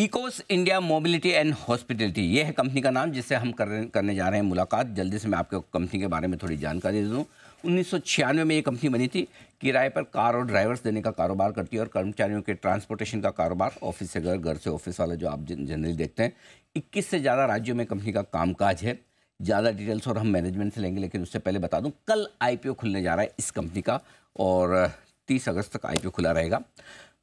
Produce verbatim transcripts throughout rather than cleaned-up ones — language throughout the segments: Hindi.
Eeco India mobility and hospitality, ये है कंपनी का नाम जिससे हम कर, करने जा रहे हैं मुलाकात। जल्दी से मैं आपको कंपनी के बारे में थोड़ी जानकारी दे दूँ। उन्नीस सौ छियानवे में ये कंपनी बनी थी, किराए पर कार और ड्राइवर्स देने का कारोबार करती है और कर्मचारियों के ट्रांसपोर्टेशन का कारोबार, ऑफिस से घर, घर से ऑफिस वाला जो आप जनरली देखते हैं। इक्कीस से ज़्यादा राज्यों में कंपनी का कामकाज है। ज़्यादा डिटेल्स और हम मैनेजमेंट से लेंगे, लेकिन उससे पहले बता दूं कल आईपीओ खुलने जा रहा है इस कंपनी का और तीस अगस्त तक आईपीओ खुला रहेगा।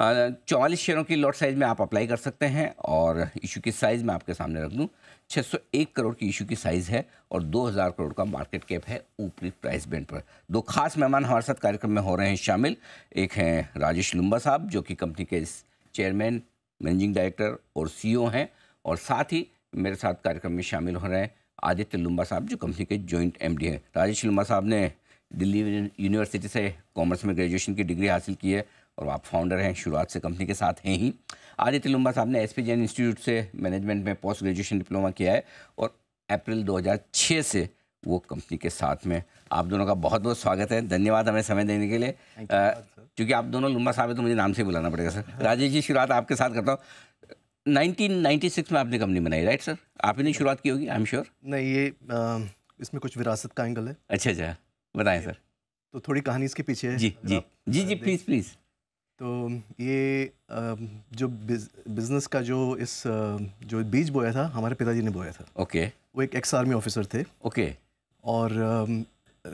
चौवालीस शेयरों की लॉट साइज़ में आप अप्लाई कर सकते हैं और इशू की साइज़ मैं आपके सामने रख दूं, छह सौ एक करोड़ की इशू की साइज़ है और दो हज़ार करोड़ का मार्केट कैप है ऊपरी प्राइस बैंड पर। दो खास मेहमान हमारे साथ कार्यक्रम में हो रहे हैं शामिल। एक हैं राजेश लंबा साहब जो कि कंपनी के चेयरमैन, मैनेजिंग डायरेक्टर और सीईओ हैं, और साथ ही मेरे साथ कार्यक्रम में शामिल हो रहे हैं आदित्य लंबा साहब जो कंपनी के जॉइंट एमडी हैं। राजेश लंबा साहब ने दिल्ली यूनिवर्सिटी से कॉमर्स में ग्रेजुएशन की डिग्री हासिल की है और आप फाउंडर हैं, शुरुआत से कंपनी के साथ हैं ही। आदित्य लंबा साहब ने एस पी जैन इंस्टीट्यूट से मैनेजमेंट में पोस्ट ग्रेजुएशन डिप्लोमा किया है और अप्रैल दो हज़ार छह से वो कंपनी के साथ में। आप दोनों का बहुत बहुत स्वागत है, धन्यवाद हमें समय देने के लिए। क्योंकि आप दोनों लंबा साहब है तो मुझे नाम से बुलाना पड़ेगा सर। राजेश जी, शुरुआत आपके साथ करता हूँ। नाइनटीन नाइंटी सिक्स में आपने कंपनी बनाई, राइट सर? आपने शुरुआत की होगी, आई एम श्योर। नहीं, ये आ, इसमें कुछ विरासत का एंगल है। अच्छा अच्छा, बताएं सर। तो थोड़ी कहानी इसके पीछे है। जी जी जी जी, प्लीज़ प्लीज़। तो ये आ, जो बिज, बिजनेस का जो इस जो बीज बोया था हमारे पिताजी ने बोया था। ओके। वो एक एक्स आर्मी ऑफिसर थे। ओके। और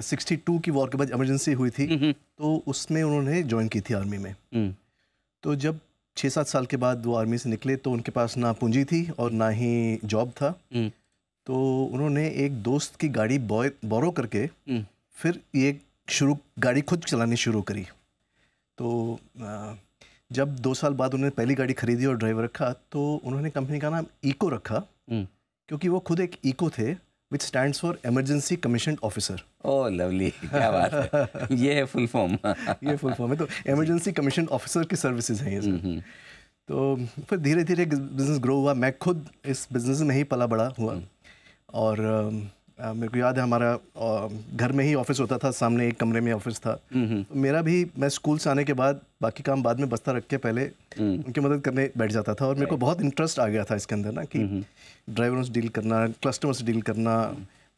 सिक्सटी टू की वॉर के बाद इमरजेंसी हुई थी तो उसमें उन्होंने ज्वाइन की थी आर्मी में। तो जब छः सात साल के बाद वो आर्मी से निकले तो उनके पास ना पूंजी थी और ना ही जॉब था। तो उन्होंने एक दोस्त की गाड़ी बॉय बोरो करके फिर ये शुरू गाड़ी खुद चलानी शुरू करी। तो जब दो साल बाद उन्होंने पहली गाड़ी खरीदी और ड्राइवर रखा तो उन्होंने कंपनी का नाम इको रखा क्योंकि वो खुद एक इको थे, which stands for emergency commissioned officer. Oh lovely, क्या बात है। ये है फुल फॉर्म। ये फुल फॉर्म है। तो एमरजेंसी कमीशनड ऑफिसर की सर्विसेज हैं ये सर। तो फिर धीरे धीरे बिज़नेस ग्रो हुआ। मैं खुद इस बिज़नेस में ही पला बड़ा हुआ और आ, मेरे को याद है हमारा आ, घर में ही ऑफिस होता था, सामने एक कमरे में ऑफिस था। तो मेरा भी, मैं स्कूल से आने के बाद बाकी काम बाद में बस्ता रख के पहले उनकी मदद करने बैठ जाता था और मेरे को बहुत इंटरेस्ट आ गया था इसके अंदर ना, कि ड्राइवरों से डील करना, कस्टमर से डील करना,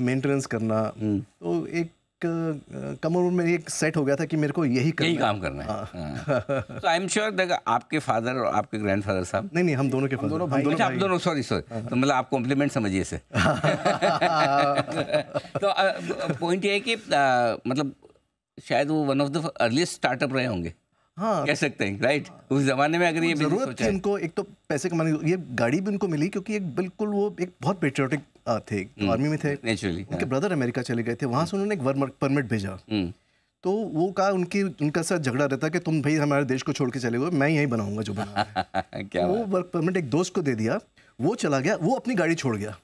मेंटेनेंस करना। तो एक कम उम्र में एक सेट हो गया था कि मेरे को यही करना, यही काम करना है। तो आई एम श्योर दैट आपके फादर और आपके ग्रैंडफादर साहब, नहीं नहीं हम दोनों के फादर, दोनों भाई, आप दोनों, सॉरी सॉरी, तो मतलब आप कॉम्प्लीमेंट समझिए इसे। तो पॉइंट ये है कि मतलब शायद वो one of the earliest startup रहे होंगे, हाँ कह सकते हैं, राइट? उस जमाने में अगर ये जरूरत थी उनको एक तो पैसे कमाने, ये गाड़ी भी उनको मिली क्योंकि एक बिल्कुल वो एक बहुत पेट्रियोटिक थे, आर्मी में थे नेचुरली। उनके ब्रदर अमेरिका चले गए थे, वहाँ से उन्होंने एक वर्क परमिट भेजा। तो वो कहा, उनकी उनका साथ झगड़ा रहता कि तुम भाई हमारे देश को छोड़ के चले गए, मैं यहीं बनाऊंगा जो बना। क्या वो वर्क परमिट एक दोस्त को दे दिया, वो चला गया, वो अपनी गाड़ी छोड़ गया।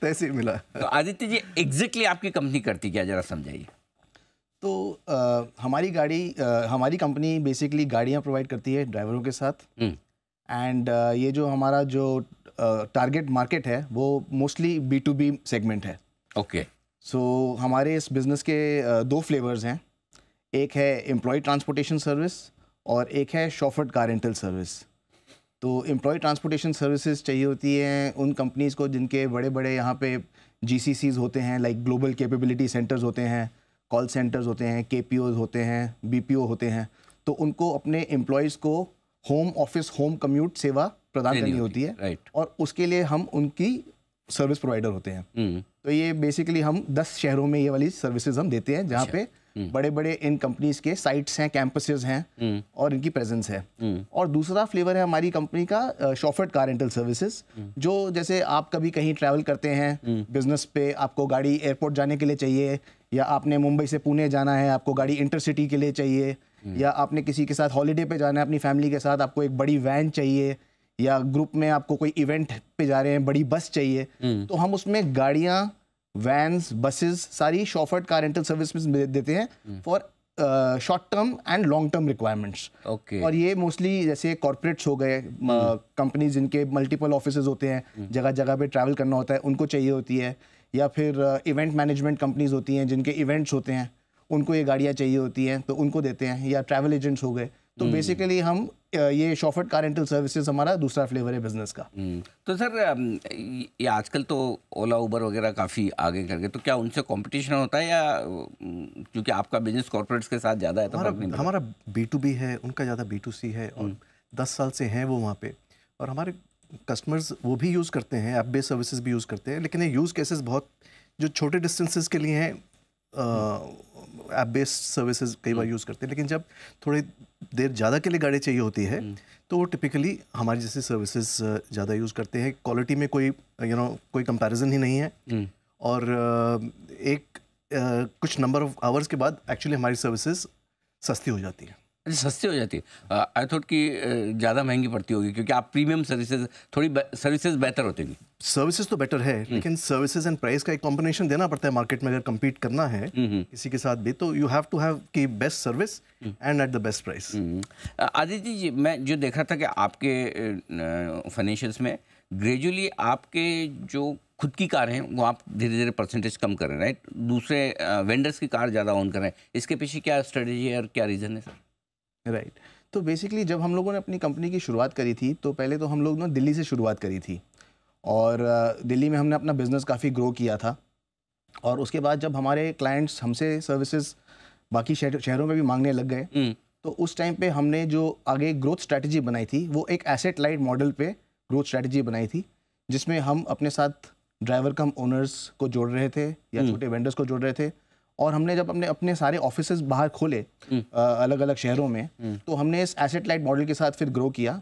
तैसे मिला। तो आदित्य जी, एग्जैक्टली आपकी कंपनी करती क्या, जरा समझाइए। तो आ, हमारी गाड़ी आ, हमारी कंपनी बेसिकली गाड़ियाँ प्रोवाइड करती है ड्राइवरों के साथ। एंड ये जो हमारा जो टारगेट मार्केट है वो mostly B to B segment है। ओके। सो हमारे इस बिज़नेस के दो फ्लेवर्स हैं, एक है एम्प्लॉय ट्रांसपोर्टेशन सर्विस और एक है शॉफर्ड कार रेंटल सर्विस। तो एम्प्लॉय ट्रांसपोर्टेशन सर्विसेज चाहिए होती हैं उन कंपनीज़ को जिनके बड़े बड़े यहाँ पे जीसीसीज़ होते हैं, लाइक ग्लोबल कैपेबिलिटी सेंटर्स होते हैं, कॉल सेंटर्स होते हैं, केपीओज़ होते हैं, बीपीओ होते हैं। तो उनको अपने एम्प्लॉयज़ को होम ऑफिस, होम कम्यूट सेवा प्रदान करनी होती है, राइट। और उसके लिए हम उनकी सर्विस प्रोवाइडर होते हैं। तो ये बेसिकली हम दस शहरों में ये वाली सर्विसेज हम देते हैं, जहाँ पे बड़े बड़े इन कंपनीज के साइट्स हैं, कैंपसेस हैं और इनकी प्रेजेंस है। और दूसरा फ्लेवर है हमारी कंपनी का शॉफर्ड कार रेंटल सर्विसेज, जो जैसे आप कभी कहीं ट्रैवल करते हैं बिजनेस पे, आपको गाड़ी एयरपोर्ट जाने के लिए चाहिए, या आपने मुंबई से पुणे जाना है, आपको गाड़ी इंटरसिटी के लिए चाहिए, या आपने किसी के साथ हॉलीडे पे जाना है अपनी फैमिली के साथ, आपको एक बड़ी वैन चाहिए, या ग्रुप में आपको कोई इवेंट पे जा रहे हैं, बड़ी बस चाहिए। तो हम उसमें गाड़ियाँ, वैन्स, बसेस, सारी शॉफर्ड कार रेंटल सर्विस देते हैं for short term and long term requirements. Okay. और ये मोस्टली जैसे कॉर्पोरेट्स हो गए, कंपनीज जिनके मल्टीपल ऑफिसेज होते हैं, जगह जगह पे ट्रैवल करना होता है, उनको चाहिए होती है, या फिर इवेंट मैनेजमेंट कंपनीज होती हैं जिनके इवेंट्स होते हैं, उनको ये गाड़ियाँ चाहिए होती हैं, तो उनको देते हैं, या ट्रैवल एजेंट्स हो गए। तो बेसिकली हम ये शॉफर्ट कार रेंटल सर्विसेज हमारा दूसरा फ्लेवर है बिजनेस का। तो सर ये आजकल तो ओला उबर वगैरह काफ़ी आगे करके, तो क्या उनसे कंपटीशन होता है या क्योंकि आपका बिजनेस कॉर्पोरेट्स के साथ ज़्यादा है? तो हमारा हमारा बी टू बी है, उनका ज़्यादा बी टू सी है और दस साल से हैं वो वहाँ पे, और हमारे कस्टमर्स वो भी यूज़ करते हैं, ऐप बेस्ड सर्विसेज भी यूज़ करते हैं, लेकिन ये यूज़ केसेस बहुत जो छोटे डिस्टेंसेस के लिए हैं ऐप बेस्ड सर्विसेज कई बार यूज़ करते हैं, लेकिन जब थोड़ी देर ज़्यादा के लिए गाड़ी चाहिए होती है तो वो टिपिकली हमारी जैसी सर्विसेज ज़्यादा यूज़ करते हैं। क्वालिटी में कोई यू नो कोई कंपैरिजन ही नहीं है, और एक कुछ नंबर ऑफ आवर्स के बाद एक्चुअली हमारी सर्विसेज सस्ती हो जाती है। सस्ती हो जाती है? आई थॉट कि ज़्यादा महंगी पड़ती होगी क्योंकि आप प्रीमियम सर्विसेज, थोड़ी सर्विसेज बेहतर होती हैं। सर्विसेज तो बेटर है, लेकिन सर्विसेज एंड प्राइस का एक कॉम्बिनेशन देना पड़ता है मार्केट में अगर कम्पीट करना है किसी के साथ भी, तो यू हैव टू हैव की best service and at the best price. Aditya ji, मैं जो देख रहा था कि आपके फाइनेंशियल्स में ग्रेजुअली आपके जो खुद की कार हैं वो आप धीरे धीरे परसेंटेज कम कर रहे हैं, राइट? दूसरे वेंडर्स की कार ज़्यादा ऑन कर रहे हैं, इसके पीछे क्या स्ट्रेटेजी है और क्या रीज़न है सर? Right right. तो बेसिकली जब हम लोगों ने अपनी कंपनी की शुरुआत करी थी तो पहले तो हम लोग ना दिल्ली से शुरुआत करी थी, और दिल्ली में हमने अपना बिज़नेस काफ़ी ग्रो किया था, और उसके बाद जब हमारे क्लाइंट्स हमसे सर्विसेज बाकी शहर, शहरों में भी मांगने लग गए, तो उस टाइम पे हमने जो आगे ग्रोथ स्ट्रैटेजी बनाई थी वो एक एसेट लाइट मॉडल पे ग्रोथ स्ट्रैटेजी बनाई थी, जिसमें हम अपने साथ ड्राइवर कम ओनर्स को जोड़ रहे थे या छोटे वेंडर्स को जोड़ रहे थे, और हमने जब हमने अपने सारे ऑफिसेज बाहर खोले अलग अलग शहरों में, तो हमने इस एसेट लाइट मॉडल के साथ फिर ग्रो किया,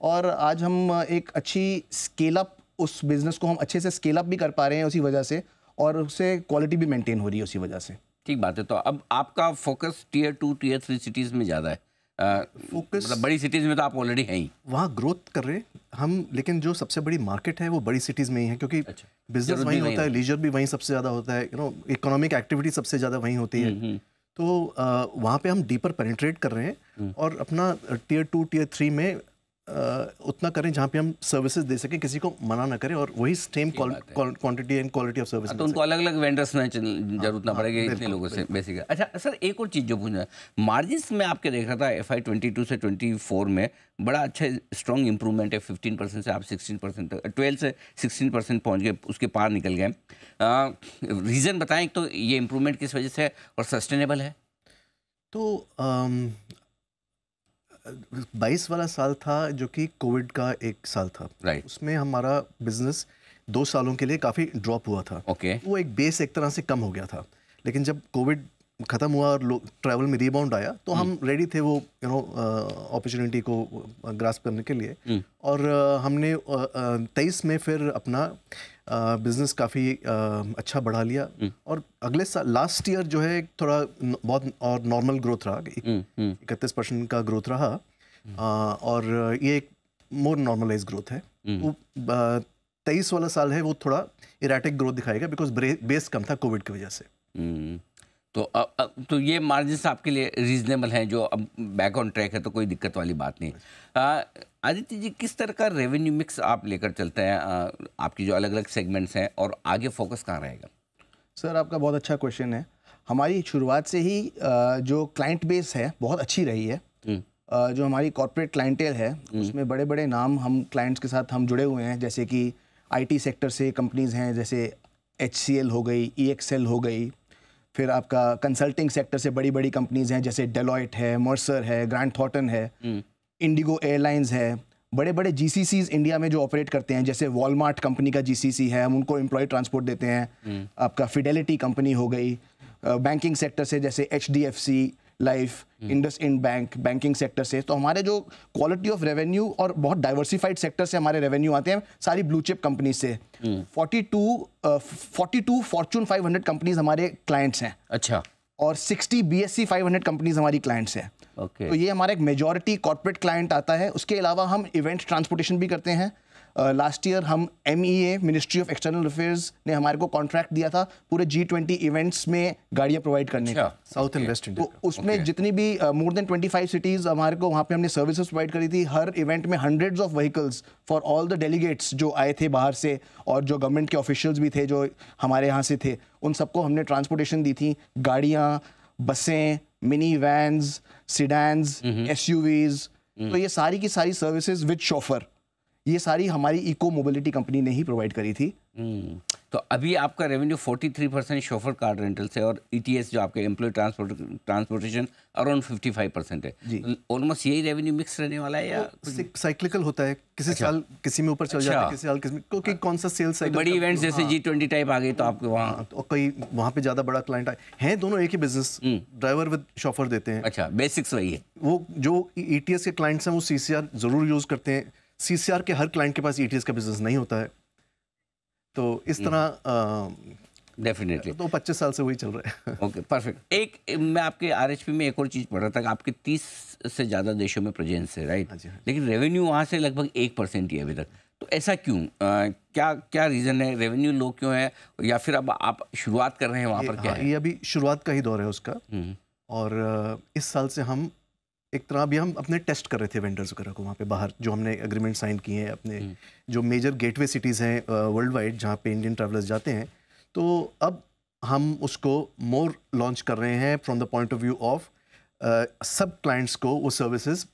और आज हम एक अच्छी स्केल अप, उस बिज़नेस को हम अच्छे से स्केल अप भी कर पा रहे हैं उसी वजह से, और उससे क्वालिटी भी मेंटेन हो रही है उसी वजह से। ठीक बात है। तो अब आपका focus tier two tier three cities में ज़्यादा है, फोकस मतलब बड़ी सिटीज़ में तो आप ऑलरेडी हैं ही, वहाँ ग्रोथ कर रहे हैं हम, लेकिन जो सबसे बड़ी मार्केट है वो बड़ी सिटीज़ में ही है, क्योंकि अच्छा। बिजनेस वहीं होता है, लीजर भी वहीं सबसे ज़्यादा होता है, यू नो इकोनॉमिक एक्टिविटी सबसे ज़्यादा वहीं होती है, तो वहाँ पे हम डीपर पेनिट्रेट कर रहे हैं और अपना टीयर टू टीयर थ्री में उतना करें जहाँ पे हम सर्विसेज दे सकें, किसी को मना ना करें, और वही same quantity and quality of service, तो उनको अलग अलग वेंडर्स में जरूरत ना पड़ेगी इतने लोगों से बेसिकली। अच्छा सर, एक और चीज़ जो पूछना है, मार्जिन्स में आपके देख रहा था एफ आई ट्वेंटी टू से ट्वेंटी फोर में बड़ा अच्छा स्ट्रॉन्ग इंप्रूवमेंट है, फिफ्टीन परसेंट से आप सिक्सटीन परसेंट ट्वेल्व से सिक्सटीन परसेंट पहुँच गए, उसके पार निकल गए। रीज़न बताएँ तो ये इम्प्रूवमेंट किस वजह से है और सस्टेनेबल है? तो बाईस वाला साल था जो कि कोविड का एक साल था, right. उसमें हमारा बिजनेस दो सालों के लिए काफ़ी ड्रॉप हुआ था, okay. वो एक बेस एक तरह से कम हो गया था, लेकिन जब कोविड ख़त्म हुआ और लोग ट्रैवल में रिबाउंड आया तो hmm. हम रेडी थे वो यू नो अपॉर्चुनिटी को ग्रास्प करने के लिए, hmm. और uh, हमने तेईस uh, में फिर अपना बिज़नेस uh, काफ़ी uh, अच्छा बढ़ा लिया, mm. और अगले साल लास्ट ईयर जो है थोड़ा बहुत और नॉर्मल ग्रोथ रहा, इकतीस परसेंट का ग्रोथ रहा, mm. uh, और ये एक मोर नॉर्मलाइज ग्रोथ है, mm. वो तेईस uh, वाला साल है वो थोड़ा इराटिक ग्रोथ दिखाएगा बिकॉज बेस कम था कोविड की वजह से। mm. तो अब, अब तो ये मार्जिन आपके लिए रीजनेबल हैं, जो अब बैक ऑन ट्रैक है तो कोई दिक्कत वाली बात नहीं। आदित्य जी, किस तरह का रेवेन्यू मिक्स आप लेकर चलते हैं, आ, आपकी जो अलग अलग सेगमेंट्स हैं और आगे फोकस कहाँ रहेगा? सर आपका बहुत अच्छा क्वेश्चन है। हमारी शुरुआत से ही आ, जो क्लाइंट बेस है बहुत अच्छी रही है, आ, जो हमारी कॉर्पोरेट क्लाइंटेल है उसमें बड़े बड़े नाम हम क्लाइंट्स के साथ हम जुड़े हुए हैं, जैसे कि आईटी सेक्टर से कंपनीज़ हैं, जैसे एचसीएल हो गई, ईएक्सएल हो गई, फिर आपका कंसल्टिंग सेक्टर से बड़ी बड़ी कंपनीज़ हैं जैसे डेलॉयट है, मर्सर है, ग्रांट थॉर्टन है, इंडिगो एयरलाइंस है, बड़े बड़े जीसीसीज इंडिया में जो ऑपरेट करते हैं, जैसे वॉलमार्ट कंपनी का जीसीसी है, हम उनको एम्प्लॉय ट्रांसपोर्ट देते हैं, आपका फिडेलिटी कंपनी हो गई, बैंकिंग सेक्टर से जैसे HDFC life, IndusInd bank banking sector से, तो हमारे जो क्वालिटी ऑफ रेवेन्यू और बहुत डाइवर्सिफाइड सेक्टर से हमारे रेवेन्यू आते हैं, सारी ब्लू चिप कंपनी से। बयालीस फॉर्चून फाइव हंड्रेड कंपनीज हमारे क्लाइंट्स हैं, अच्छा, और साठ बीएससी फाइव हंड्रेड कंपनीज हमारी क्लाइंट्स हैं, okay. तो ये हमारा एक मेजॉरिटी कॉर्पोरेट क्लाइंट आता है। उसके अलावा हम इवेंट ट्रांसपोर्टेशन भी करते हैं, लास्ट uh, ईयर हम MEA ministry of external affairs ने हमारे को कॉन्ट्रैक्ट दिया था पूरे जी ट्वेंटी इवेंट्स में गाड़ियाँ प्रोवाइड करने का, साउथ एंड वेस्ट इंडिया, तो उसमें okay. जितनी भी more than twenty five cities हमारे को वहाँ पे हमने सर्विसेज प्रोवाइड करी थी, हर इवेंट में hundreds of vehicles for all the delegates जो आए थे बाहर से, और जो गवर्नमेंट के ऑफिशियल्स भी थे जो हमारे यहाँ से थे, उन सबको हमने ट्रांसपोर्टेशन दी थी, गाड़ियाँ बसें, मिनी वैन्स, सिडान्स, एसयूवीज, तो ये सारी की सारी सर्विसेज विद शॉफर, ये सारी हमारी इको मोबिलिटी कंपनी ने ही प्रोवाइड करी थी। तो अभी आपका रेवेन्यू तैंतालीस परसेंट शॉफर कार रेंटल से और ईटीएस जो आपके एम्प्लॉय ट्रांसपोर्ट ट्रांसपोर्टेशन अराउंड पचपन परसेंट है। ऑलमोस्ट यही रेवेन्यू मिक्स रहने वाला है या साइक्लिकल होता है, किसी अच्छा। साल किसी में ऊपर चल अच्छा। जाता है, किसी साल किसी में, क्योंकि कौन सा सेल्स साइकिल, बड़ी इवेंट्स जैसे जी ट्वेंटी टाइप आ गए तो आपके वहाँ और कई वहाँ पे ज़्यादा बड़ा क्लाइंट आए हैं, दोनों एक ही बिजनेस ड्राइवर विद शॉफर देते हैं। अच्छा, बेसिक्स वही है। वो जो ईटीएस के क्लाइंट्स हैं वो सी सी आर जरूर यूज़ करते हैं, सी सी आर के हर क्लाइंट के पास ईटीएस का बिजनेस नहीं होता है, तो इस तरह डेफिनेटली तो पच्चीस साल से वही चल रहा है। Okay, perfect. एक मैं आपके आरएचपी में एक और चीज़ पढ़ रहा था कि आपके तीस से ज़्यादा देशों में प्रेजेंस है, राइट? लेकिन रेवेन्यू वहाँ से लगभग एक परसेंट ही है अभी तक, तो ऐसा क्यों, आ, क्या क्या रीज़न है, रेवेन्यू लो क्यों है, या फिर अब आप शुरुआत कर रहे हैं वहाँ पर? क्या ये अभी शुरुआत का ही दौर है उसका, और इस साल से हम एक तरह अभी हम अपने टेस्ट कर रहे थे वेंडर्स वगैरह को वहाँ पे बाहर, जो हमने एग्रीमेंट साइन किए हैं अपने जो मेजर गेटवे सिटीज़ हैं वर्ल्ड वाइड जहाँ पे इंडियन ट्रैवलर्स जाते हैं, तो अब हम उसको मोर लॉन्च कर रहे हैं from the point of view of सब क्लाइंट्स को वो सर्विसेज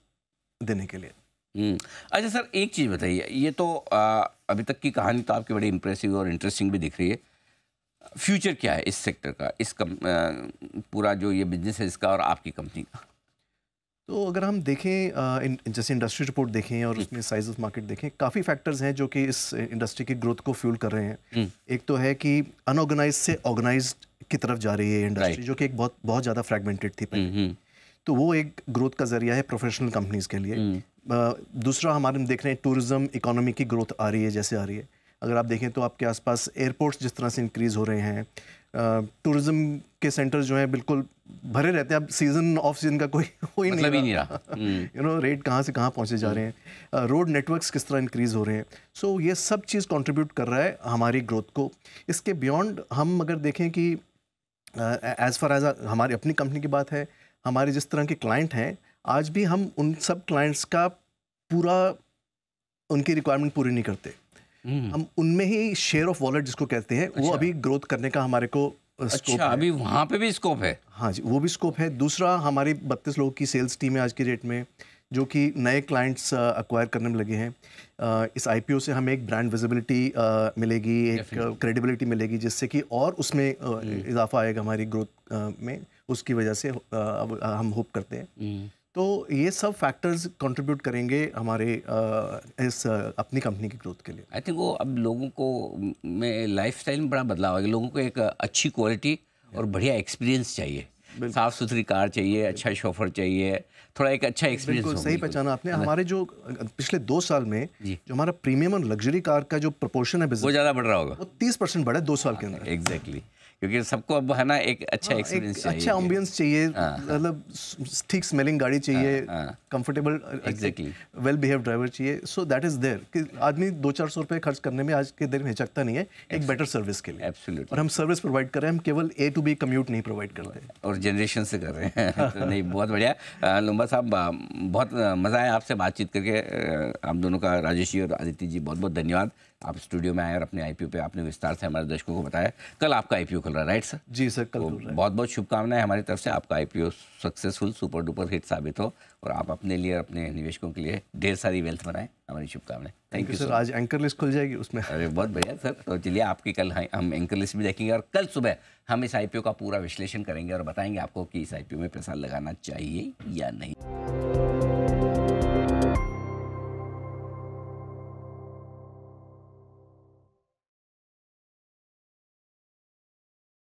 देने के लिए। अच्छा सर, एक चीज़ बताइए, ये तो आ, अभी तक की कहानी तो आपकी बड़ी इम्प्रेसिव और इंटरेस्टिंग भी दिख रही है, फ्यूचर क्या है इस सेक्टर का, इस कम, आ, पूरा जो ये बिजनेस है इसका और आपकी कंपनी का? तो अगर हम देखें आ, इन, जैसे इंडस्ट्री रिपोर्ट देखें और उसमें साइज ऑफ मार्केट देखें, काफ़ी फैक्टर्स हैं जो कि इस इंडस्ट्री की ग्रोथ को फ्यूल कर रहे हैं। एक तो है कि अनऑर्गेनाइज से ऑर्गेनाइज्ड की तरफ जा रही है इंडस्ट्री, जो कि एक बहुत बहुत ज़्यादा फ्रैगमेंटेड थी पहले, तो वो एक ग्रोथ का जरिया है प्रोफेशनल कंपनीज़ के लिए। आ, दूसरा हमारे देख रहे हैं टूरिज़म इकोनॉमी की ग्रोथ आ रही है जैसे आ रही है, अगर आप देखें तो आपके आसपास एयरपोर्ट्स जिस तरह से इंक्रीज़ हो रहे हैं, टूरिज़म के सेंटर्स जो हैं बिल्कुल भरे रहते हैं, अब सीज़न ऑफ सीज़न का कोई कोई मतलब नहीं रहा, यू नो रेट कहाँ से कहाँ पहुँचे जा रहे हैं, रोड uh, नेटवर्क्स किस तरह इंक्रीज़ हो रहे हैं, सो so, ये सब चीज़ कंट्रीब्यूट कर रहा है हमारी ग्रोथ को। इसके बियॉन्ड हम अगर देखें कि एज़ फार एज़ हमारी अपनी कंपनी की बात है, हमारे जिस तरह के क्लाइंट हैं आज भी हम उन सब क्लाइंट्स का पूरा उनकी रिक्वायरमेंट पूरी नहीं करते, हम उनमें ही शेयर ऑफ वॉलेट जिसको कहते हैं अच्छा। वो अभी ग्रोथ करने का हमारे को स्कोप अच्छा, है। अभी वहाँ पे भी स्कोप है। हाँ जी, वो भी स्कोप है। दूसरा हमारी बत्तीस लोगों की सेल्स टीम है आज की डेट में, जो कि नए क्लाइंट्स अक्वायर करने में लगे हैं। इस आईपीओ से हमें एक ब्रांड विजिबिलिटी मिलेगी, एक क्रेडिबिलिटी मिलेगी, जिससे कि और उसमें इजाफा आएगा हमारी ग्रोथ में, उसकी वजह से हम होप करते हैं। तो ये सब फैक्टर्स कंट्रीब्यूट करेंगे हमारे इस अपनी कंपनी की ग्रोथ के लिए। आई थिंक वो अब लोगों को में लाइफस्टाइल में बड़ा बदलाव आएगा, लोगों को एक अच्छी क्वालिटी और बढ़िया एक्सपीरियंस चाहिए, साफ़ सुथरी कार चाहिए, अच्छा शॉफर चाहिए, थोड़ा एक अच्छा एक्सपीरियंस। बिल्कुल सही पहचाना आपने। हमारे जो पिछले दो साल में जो हमारा प्रीमियम और लग्जरी कार का जो प्रपोर्शन है वो ज़्यादा बढ़ रहा होगा, वो तीस परसेंट बढ़ा है दो साल के अंदर। एग्जैक्टली, क्योंकि सबको अब है ना एक अच्छा एक्सपीरियंस चाहिए, अच्छा एम्बियंस चाहिए, मतलब ठीक स्मेलिंग गाड़ी चाहिए, comfortable, exactly well behave driver चाहिए। सो दैट इज़ देयर कि आदमी दो चार सौ रुपये खर्च करने में आज के दिन हिचकता नहीं है एक बेटर सर्विस के लिए। एब्सोल्युटली। और हम सर्विस प्रोवाइड कर रहे हैं, हम केवल ए टू बी कम्यूट नहीं प्रोवाइड कर रहे हैं, और जनरेशन से कर रहे हैं। तो नहीं, बहुत बढ़िया लंबा साहब, बहुत मज़ा आया आपसे बातचीत करके, आप दोनों का, राजेश जी और आदित्य जी, बहुत बहुत धन्यवाद। आप स्टूडियो में आए और अपने आईपीओ पे आपने विस्तार से हमारे दर्शकों को बताया। कल आपका आईपीओ खुल रहा है, राइट सर? जी सर, कल खुल रहा है। बहुत बहुत शुभकामनाएं हमारी तरफ से, आपका IPO successful super duper hit साबित हो, और आप अपने लिए और अपने निवेशकों के लिए ढेर सारी वेल्थ बनाएं, हमारी शुभकामनाएं। Thank you sir. आज एंकर लिस्ट खुल जाएगी उसमें। अरे बहुत बढ़िया सर, तो चलिए आपकी कल हम एंकर लिस्ट भी देखेंगे, और कल सुबह हम इस आईपीओ का पूरा विश्लेषण करेंगे और बताएंगे आपको कि इस आईपीओ में पैसा लगाना चाहिए या नहीं।